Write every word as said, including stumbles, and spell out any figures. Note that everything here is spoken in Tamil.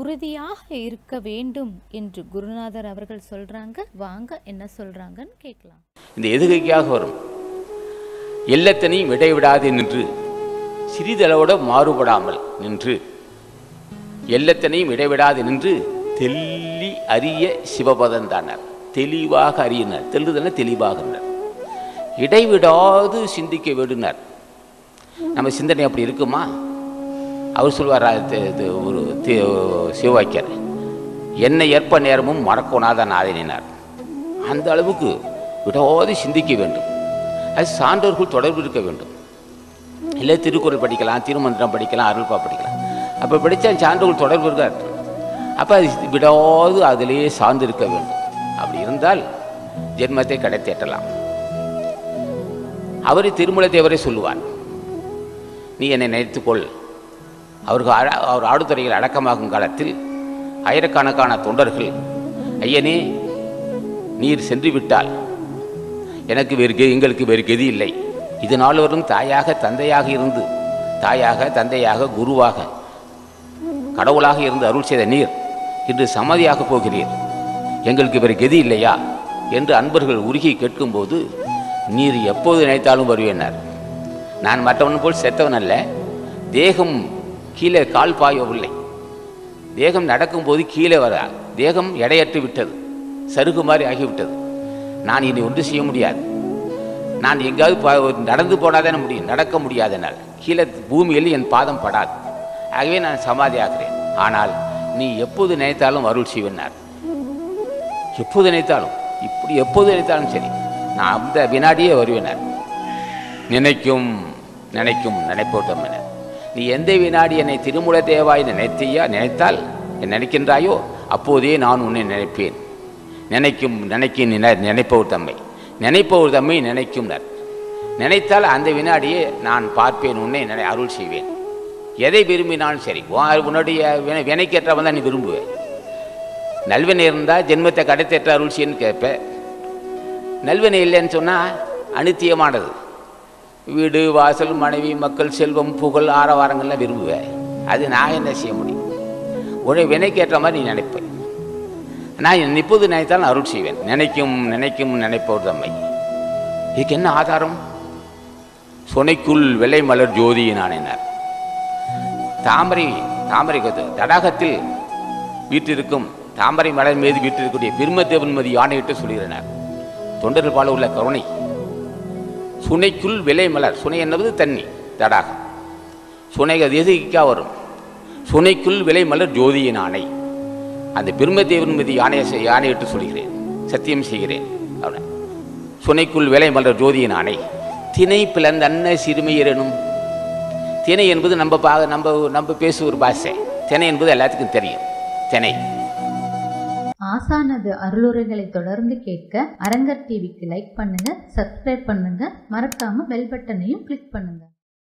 உறுதியாக இருக்க வேண்டும் என்று குருநாதர் அவர்கள் சொல்றாங்க. வாங்க என்ன சொல்றாங்கன்னு கேட்கலாம். இந்த எதுகைக்காக வரும் எல்லாத்தனையும் இடைவிடாது நின்று, சிறிதளவோட மாறுபடாமல் நின்று, எல்லாத்தனையும் இடைவிடாது நின்று தெள்ளி அறிய சிவபதன் தானார். தெளிவாக அறியினார். தெளிவுதன தெளிவாகினார். இடைவிடாது சிந்திக்க விடுனார். நம்ம சிந்தனை அப்படி இருக்குமா? அவர் சொல்வார், ஒரு சிவவாக்கியர், என்னை ஏற்ப நேரமும் மறக்கோனாதான் ஆதரினார். அந்த அளவுக்கு விடாது சிந்திக்க வேண்டும். அது சான்றோர்கள் தொடர்பு இருக்க வேண்டும். இல்லை திருக்குறள் படிக்கலாம், திருமந்திரம் படிக்கலாம், அருள்பா படிக்கலாம். அப்போ படித்தா சான்றோர்கள் தொடர்பு இருக்கார். அப்போ அது விடாது அதிலேயே சார்ந்து இருக்க வேண்டும். அப்படி இருந்தால் ஜென்மத்தை கடை தேட்டலாம். அவரை திருமூல தேவரை சொல்லுவான், நீ என்னை நினைத்துக்கொள். அவருக்கு அவர் ஆடுதுறையில் அடக்கமாகும் காலத்தில் ஆயிரக்கணக்கான தொண்டர்கள், ஐயனே நீர் சென்று விட்டால் எனக்கு வேறு எங்களுக்கு வேறு கெதி இல்லை, இது நால்வரும் தாயாக தந்தையாக இருந்து, தாயாக தந்தையாக குருவாக கடவுளாக இருந்து அருள் செய்த நீர் இன்று சமாதியாக போகிறீர், எங்களுக்கு வேறு கெதி இல்லையா என்று அன்பர்கள் உருகி கேட்கும்போது, நீர் எப்போது நினைத்தாலும் வருவேனார். நான் மற்றவன் போல் செத்தவன் அல்ல. தேகம் கீழே கால் பாயவில்லை. தேகம் நடக்கும்போது கீழே வர, தேகம் எடையற்று விட்டது, சருகு மாதிரி ஆகிவிட்டது. நான் இனி ஒன்று செய்ய முடியாது. நான் எங்காவது நடந்து போனாதான முடியும், நடக்க முடியாதனால் கீழே பூமியில் என் பாதம் படாது. ஆகவே நான் சமாதி ஆகிறேன். ஆனால் நீ எப்போது நினைத்தாலும் அருள் செய்வனார். எப்போது நினைத்தாலும், இப்படி எப்போது நினைத்தாலும் சரி, நான் அந்த வினாடியே வருவேனார். நினைக்கும் நினைக்கும் நினைப்போட்டம் என, நீ எந்த வினாடி என்னை திருமூல தேவாய் நினைத்தையா நினைத்தால் நினைக்கின்றாயோ அப்போதே நான் உன்னை நினைப்பேன். நினைக்கும் நினைக்கும் நினைப்பவர் தம்மை, நினைப்பவர் தம்மை நினைக்கும் நர், நினைத்தால் அந்த வினாடியே நான் பார்ப்பேன், உன்னை நினை அருள் செய்வேன். எதை விரும்பினாலும் சரி, உன்னுடைய வினை வினைக்கேற்றவன் தான் நீ விரும்புவேன். நல்வினை இருந்தால் ஜென்மத்தை கடைத்தேற்ற அருள் செய்யன்னு கேட்ப. நல்வினை இல்லைன்னு சொன்னால் அநித்தியமானது, வீடு வாசல் மனைவி மக்கள் செல்வம் புகழ் ஆரவாரங்கள்லாம் விரும்புவேன். அது நான் என்ன செய்ய முடியும்? உடனே வினைக்கேற்ற மாதிரி நீ நினைப்பேன். நான் இப்போது நினைத்தாலும் அருள் செய்வேன். நினைக்கும் நினைக்கும் நினைப்பவர் தம்மை. இதுக்கு என்ன ஆதாரம்? சுனைக்குள் வெள்ளை மலர் ஜோதியினான் என்னார். தாமரை தாமரை தடாகத்தில் வீட்டிற்கும் தாமரை மலர் மீது வீட்டிற்குரிய பிரம்மதேவன் மீது யானையிட்டு சொல்கிறனர். தொண்டர்கள் பால உள்ள கருணை. சுனைக்குள் விலை மலர், சுனை என்பது தண்ணி, தடாகம். சுனை அது எதுக்காக வரும்? சுனைக்குள் விலை மலர் ஜோதியின் ஆணை. அந்த பிரம்மதேவன் மீது யானையை யானையிட்டு சொல்கிறேன், சத்தியம் செய்கிறேன். அவனை சுனைக்குள் விலை மலர் ஜோதியின் ஆணை. திணை பிளந்த அன்ன சிறுமையரனும். திணை என்பது நம்ம பா நம்ம நம்ம பேசு ஒரு பாஷை. திணை என்பது எல்லாத்துக்கும் தெரியும். திணை ஆசானது அருளுரைகளை தொடர்ந்து கேட்க அரங்கர் டிவிக்கு லைக் பண்ணுங்க, சப்ஸ்கிரைப் பண்ணுங்க, மறக்காம பெல் பட்டனையும் கிளிக் பண்ணுங்க.